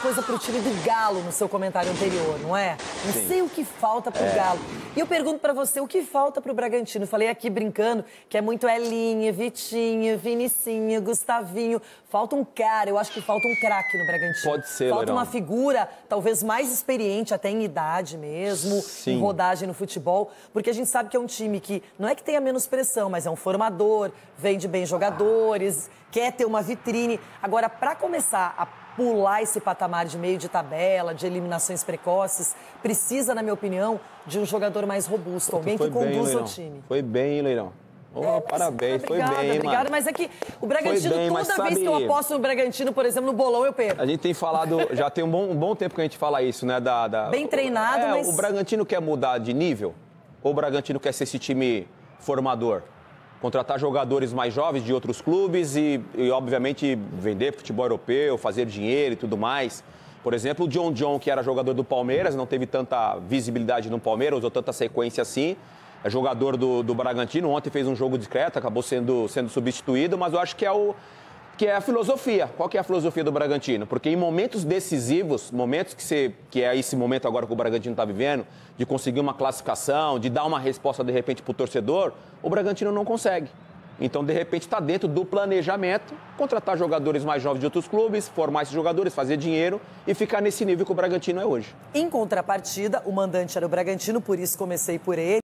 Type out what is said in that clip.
coisa pro time do Galo no seu comentário anterior, não é? Não Sim. sei o que falta pro Galo. E eu pergunto pra você, o que falta pro Bragantino? Falei aqui brincando que é muito Elinha, Vitinho, Vinicinho, Gustavinho. Falta um cara, eu acho que falta um craque no Bragantino. Pode ser, Leirão. Falta uma figura talvez mais experiente, até em idade mesmo, Sim. em rodagem no futebol. Porque a gente sabe que é um time que não é que tenha menos pressão, mas é um formador, vende bem jogadores, quer ter uma vitrine. Agora, pra começar a pular esse patamar de meio de tabela, de eliminações precoces, precisa, na minha opinião, de um jogador mais robusto, alguém que conduza o time. Foi bem, hein, Leirão? Oh, parabéns, foi bem, mano. Obrigada, mas é que o Bragantino, toda vez que eu aposto no Bragantino, por exemplo, no bolão, eu perco. A gente tem falado, já tem um bom tempo que a gente fala isso, né? Bem treinado, mas... O Bragantino quer mudar de nível? Ou o Bragantino quer ser esse time formador? Contratar jogadores mais jovens de outros clubes e obviamente, vender futebol europeu, fazer dinheiro e tudo mais. Por exemplo, o John John, que era jogador do Palmeiras, não teve tanta visibilidade no Palmeiras ou tanta sequência assim. É jogador do Bragantino, ontem fez um jogo discreto, acabou sendo substituído, mas eu acho que é a filosofia. Qual que é a filosofia do Bragantino? Porque em momentos decisivos, momentos que é esse momento agora que o Bragantino está vivendo, de conseguir uma classificação, de dar uma resposta de repente para o torcedor, o Bragantino não consegue. Então, de repente, está dentro do planejamento, contratar jogadores mais jovens de outros clubes, formar esses jogadores, fazer dinheiro e ficar nesse nível que o Bragantino é hoje. Em contrapartida, o mandante era o Bragantino, por isso comecei por ele.